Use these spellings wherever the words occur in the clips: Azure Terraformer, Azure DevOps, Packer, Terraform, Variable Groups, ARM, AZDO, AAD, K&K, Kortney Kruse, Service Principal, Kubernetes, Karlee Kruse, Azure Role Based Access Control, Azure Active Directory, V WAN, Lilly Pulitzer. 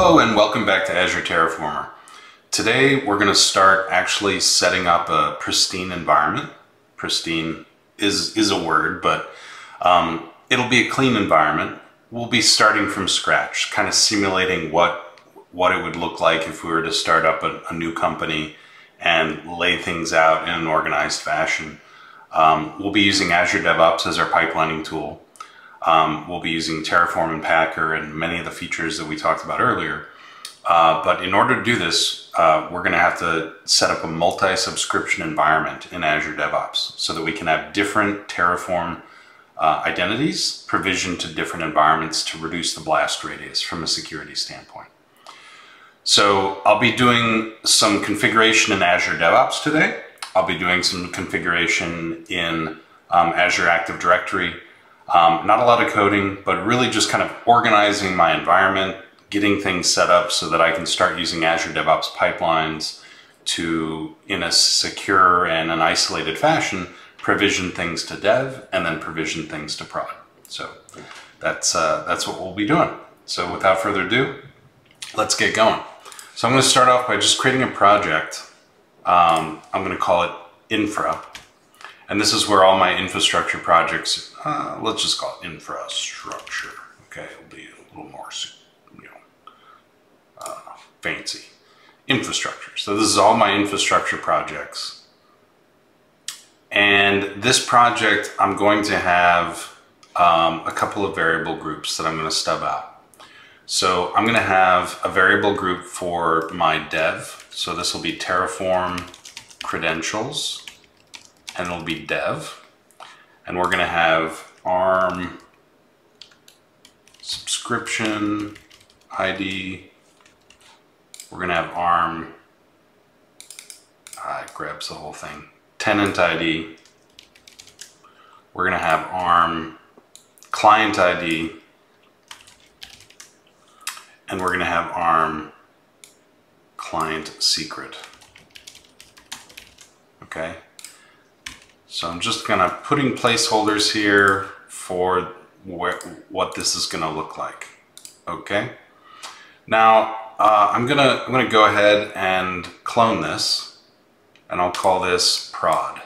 Hello and welcome back to Azure Terraformer. Today we're going to start actually setting up a pristine environment. Pristine is a word, but it'll be a clean environment. We'll be starting from scratch, kind of simulating what it would look like if we were to start up a new company and lay things out in an organized fashion. We'll be using Azure DevOps as our pipelining tool. We'll be using Terraform and Packer and many of the features that we talked about earlier. But in order to do this, we're going to have to set up a multi-subscription environment in Azure DevOps so that we can have different Terraform identities provisioned to different environments to reduce the blast radius from a security standpoint. So I'll be doing some configuration in Azure DevOps today. I'll be doing some configuration in Azure Active Directory. Not a lot of coding, but really just kind of organizing my environment, getting things set up so that I can start using Azure DevOps pipelines to, in a secure and an isolated fashion, provision things to dev and then provision things to prod. So that's what we'll be doing. So without further ado, let's get going. So I'm going to start off by just creating a project. I'm going to call it Infra. And this is where all my infrastructure projects, let's just call it infrastructure. Okay, it'll be a little more, you know, fancy. Infrastructure. So this is all my infrastructure projects. And this project, I'm going to have a couple of variable groups that I'm going to stub out. So I'm going to have a variable group for my dev. So this will be Terraform credentials. And it'll be dev, and we're going to have ARM subscription ID. We're going to have ARM, it grabs the whole thing, tenant ID. We're going to have ARM client ID, and we're going to have ARM client secret. Okay. So I'm just going to put in placeholders here for what this is going to look like. Okay. Now I'm going to go ahead and clone this, and I'll call this prod.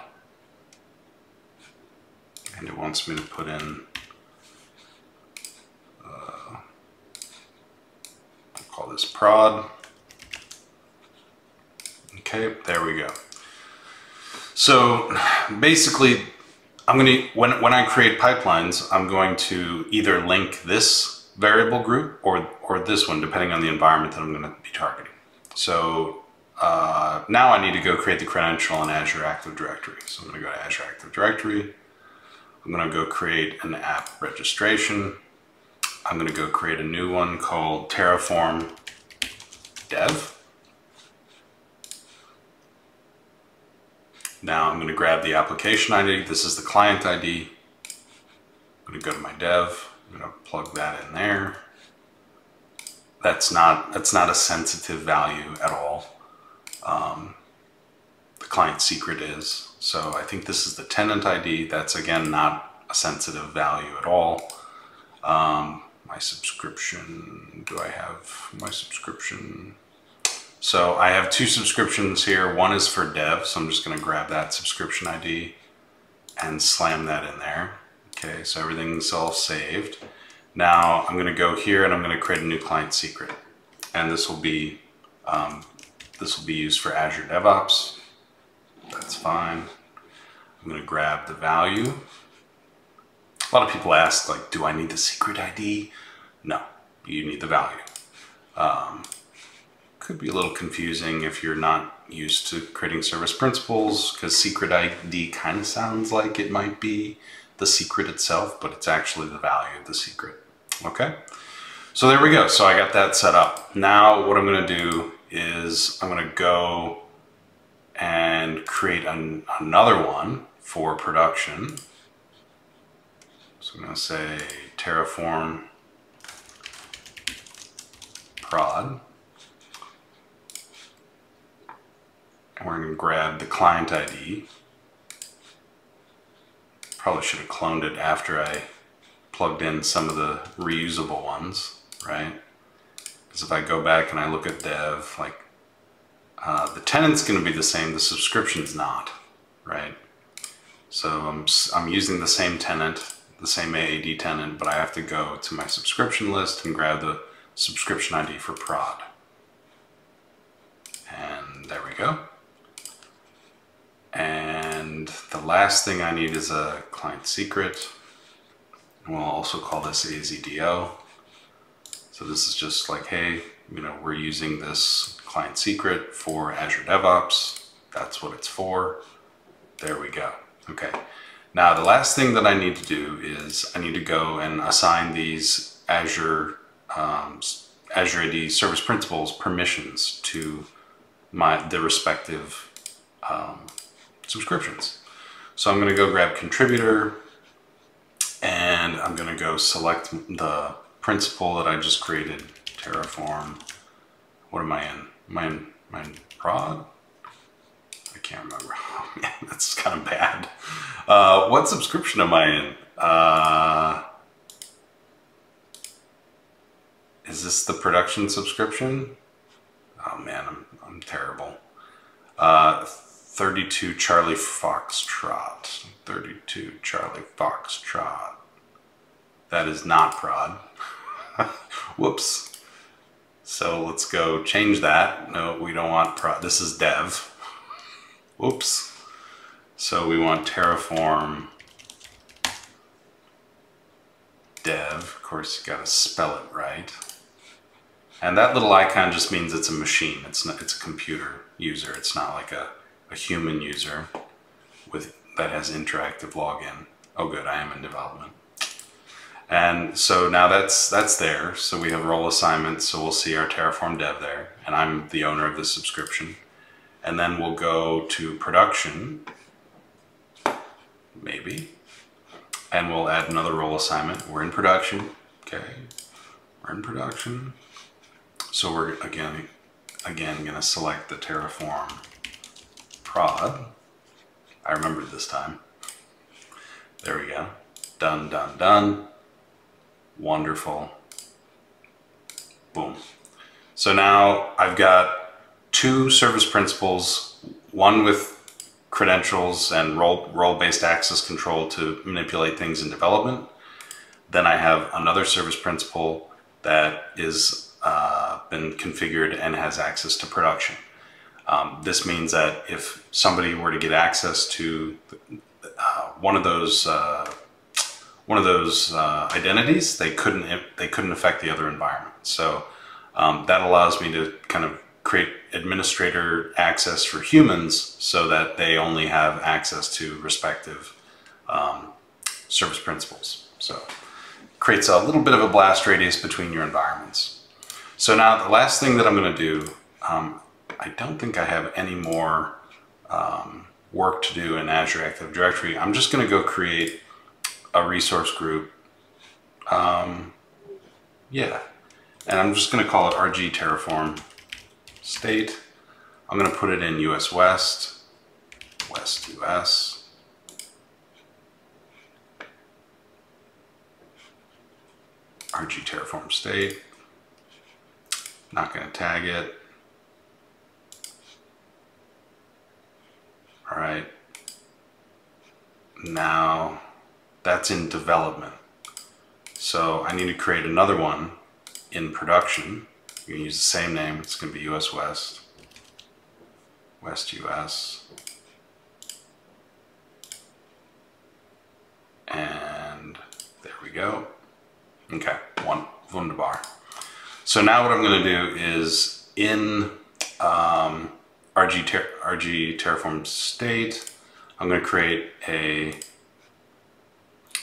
And it wants me to put in. I'll call this prod. Okay. There we go. So basically, I'm going to when I create pipelines, I'm going to either link this variable group or this one, depending on the environment that I'm going to be targeting. So now I need to go create the credential in Azure Active Directory. So I'm going to go to Azure Active Directory. I'm going to go create an app registration. I'm going to go create a new one called Terraform Dev. Now I'm going to grab the application ID. This is the client ID. I'm going to go to my dev. I'm going to plug that in there. That's not a sensitive value at all. The client secret is. So I think this is the tenant ID. That's again not a sensitive value at all. My subscription. Do I have my subscription? So I have two subscriptions here. One is for dev, so I'm just going to grab that subscription ID and slam that in there. Okay, so everything's all saved. Now I'm going to go here and I'm going to create a new client secret, and this will be used for Azure DevOps. That's fine. I'm going to grab the value. A lot of people ask, like, do I need the secret ID? No, you need the value. Could be a little confusing if you're not used to creating service principals, because secret ID kind of sounds like it might be the secret itself, but it's actually the value of the secret. Okay, so there we go. So I got that set up. Now what I'm going to do is I'm going to go and create another one for production. So I'm going to say Terraform prod. We're going to grab the client ID. Probably should have cloned it after I plugged in some of the reusable ones, right? Because if I go back and I look at dev, like the tenant's going to be the same, the subscription's not, right? So I'm using the same tenant, the same AAD tenant, but I have to go to my subscription list and grab the subscription ID for prod. And there we go. And the last thing I need is a client secret. And we'll also call this AZDO. So this is just like, hey, you know, we're using this client secret for Azure DevOps. That's what it's for. There we go. Okay. Now the last thing that I need to do is I need to go and assign these Azure Azure AD service principals permissions to the respective subscriptions. So I'm going to go grab contributor, and I'm going to go select the principal that I just created, Terraform. What am I in? Am I in prod? I can't remember. Oh man, that's kind of bad. What subscription am I in? Is this the production subscription? Oh man, I'm terrible. 32 Charlie Foxtrot. 32 Charlie Foxtrot. That is not prod. Whoops. So let's go change that. No, we don't want prod. This is dev. Whoops. So we want Terraform dev. Of course, you gotta spell it right. And that little icon just means it's a machine. It's not, it's a computer user. It's not like a human user with that has interactive login. Oh good, I am in development. And so now that's there. So we have role assignments. So we'll see our Terraform dev there, and I'm the owner of the subscription. And then we'll go to production, maybe, and we'll add another role assignment. We're in production. Okay, we're in production. So we're again going to select the Terraform prod. I remembered this time. There we go. Done, done, done. Wonderful. Boom. So now I've got two service principals, one with credentials and role-based access control to manipulate things in development. Then I have another service principal that is been configured and has access to production. This means that if somebody were to get access to one of those identities, they couldn't affect the other environment. So that allows me to kind of create administrator access for humans, so that they only have access to respective service principals. So creates a little bit of a blast radius between your environments. So now the last thing that I'm going to do, I don't think I have any more work to do in Azure Active Directory. I'm just going to go create a resource group. And I'm just going to call it RG Terraform state. I'm going to put it in US West, West US. RG Terraform state. Not going to tag it. All right. Now that's in development. So I need to create another one in production. You can use the same name. It's going to be US West, West US. And there we go. Okay. Wunderbar. So now what I'm going to do is in RG Terraform state, I'm going to create a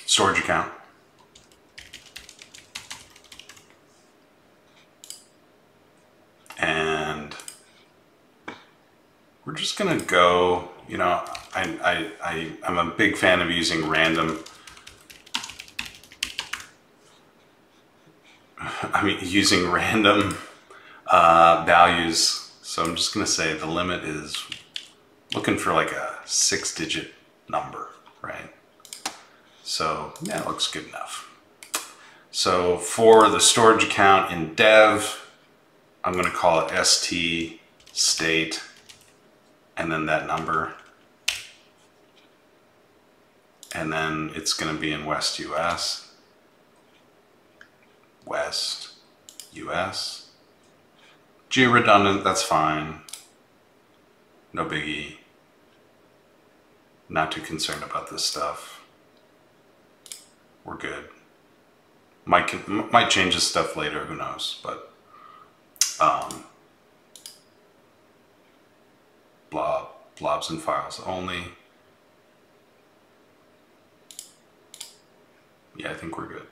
storage account. And we're just going to go, you know, I'm a big fan of using random. using random values. So I'm just going to say the limit is looking for like a 6-digit number, right? So yeah, it looks good enough. So for the storage account in dev, I'm going to call it st state and then that number. And then it's going to be in West US. West US. Geo-redundant, that's fine. No biggie. Not too concerned about this stuff. We're good. Might change this stuff later, who knows, but blobs and files only. Yeah, I think we're good.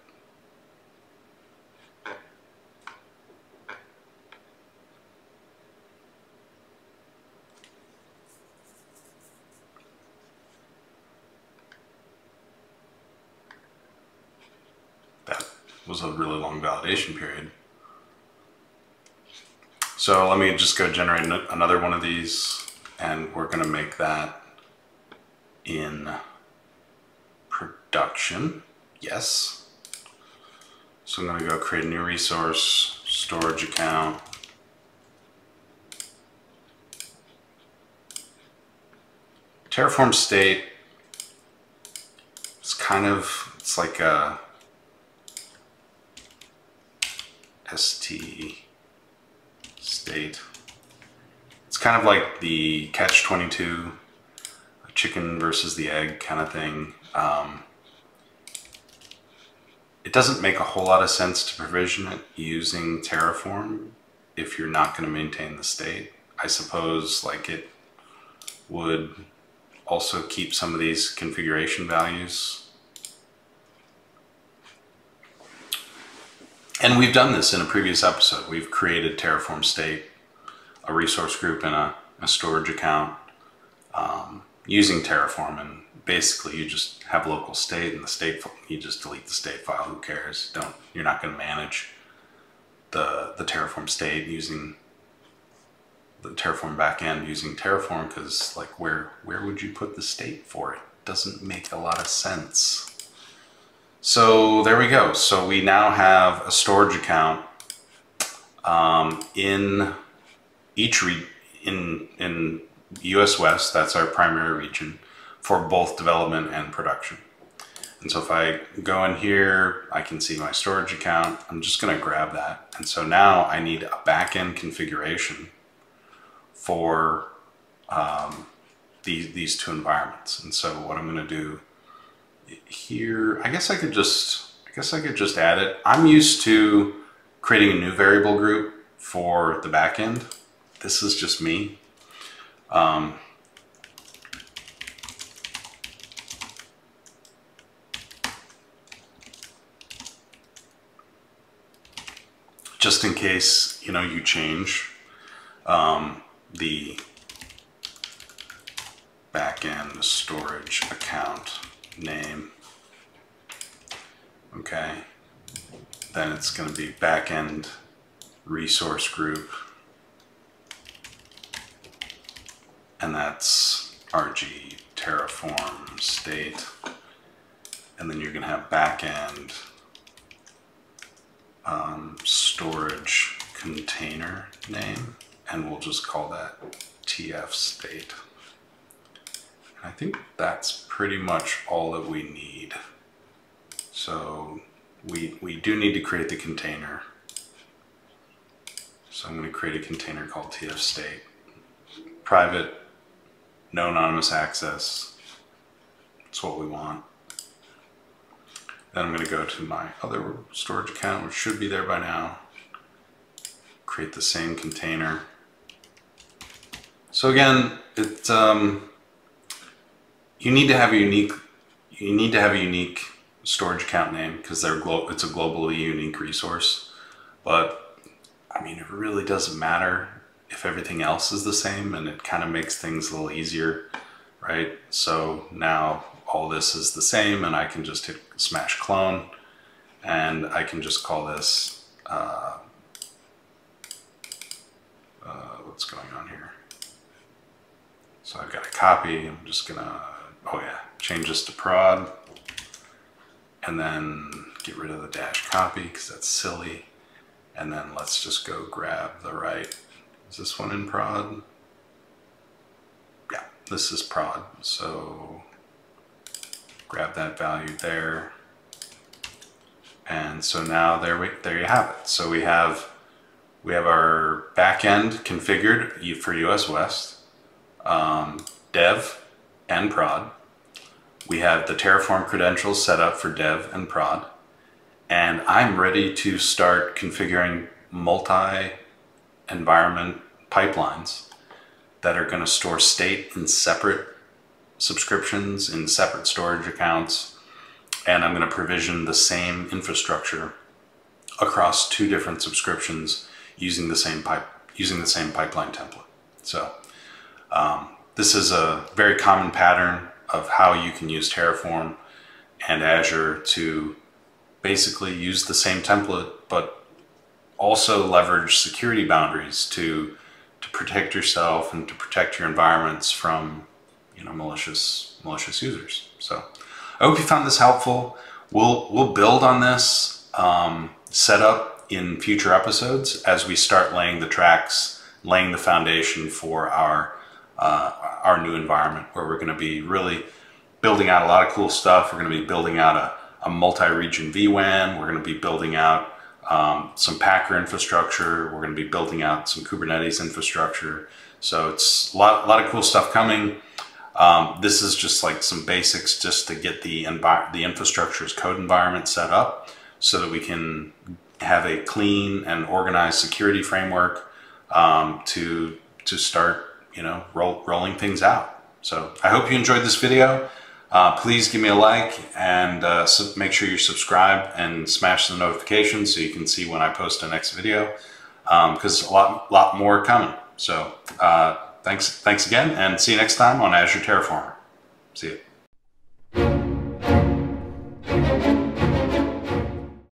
Was a really long validation period. So let me just go generate another one of these, and we're going to make that in production. Yes. So I'm going to go create a new resource, storage account. Terraform state. It's kind of, it's like a st state. It's kind of like the catch-22, chicken versus the egg kind of thing. It doesn't make a whole lot of sense to provision it using Terraform if you're not going to maintain the state. I suppose like it would also keep some of these configuration values. And we've done this in a previous episode. We've created Terraform state, a resource group, and a storage account using Terraform. And basically, you just have local state, and the state you just delete the state file. Who cares? You're not going to manage the Terraform state using the Terraform backend using Terraform, because like where would you put the state for it? Doesn't make a lot of sense. So there we go. So we now have a storage account in each in US West. That's our primary region for both development and production. And so if I go in here, I can see my storage account. I'm just going to grab that. And so now I need a backend configuration for these two environments. And so what I'm going to do here, I guess I could just add it. I'm used to creating a new variable group for the backend. This is just me. Just in case, you know, you change the backend storage account name. Okay, then it's going to be backend resource group, and that's RG Terraform state, and then you're going to have backend storage container name, and we'll just call that TF state. I think that's pretty much all that we need. So we do need to create the container. So I'm going to create a container called TF state. Private, no anonymous access. That's what we want. Then I'm going to go to my other storage account, which should be there by now. Create the same container. So again, it's You need to have a unique storage account name because it's a globally unique resource. But I mean, it really doesn't matter if everything else is the same, and it kind of makes things a little easier, right? So now all this is the same, and I can just hit smash clone, and I can just call this. What's going on here? So I've got a copy. I'm just gonna. Oh yeah, change this to prod, and then get rid of the dash copy because that's silly, And then let's just go grab the right. Is this one in prod? Yeah, this is prod. So grab that value there. And so now there you have it. So we have our backend configured for US West, dev and prod. We have the Terraform credentials set up for dev and prod. And I'm ready to start configuring multi-environment pipelines that are going to store state in separate subscriptions, in separate storage accounts, and I'm going to provision the same infrastructure across two different subscriptions using the same pipeline template. So this is a very common pattern of how you can use Terraform and Azure to basically use the same template, but also leverage security boundaries to protect yourself and to protect your environments from, you know, malicious users. So I hope you found this helpful. We'll build on this setup in future episodes as we start laying the tracks, laying the foundation for our new environment, where we're going to be really building out a lot of cool stuff. We're going to be building out a multi-region V WAN. We're going to be building out some Packer infrastructure. We're going to be building out some Kubernetes infrastructure. So it's a lot of cool stuff coming. This is just like some basics, just to get the infrastructure's code environment set up so that we can have a clean and organized security framework to start, you know, rolling things out. So I hope you enjoyed this video. Please give me a like, and make sure you subscribe and smash the notifications so you can see when I post the next video, because a lot more coming. So thanks again, and see you next time on Azure Terraformer. See you.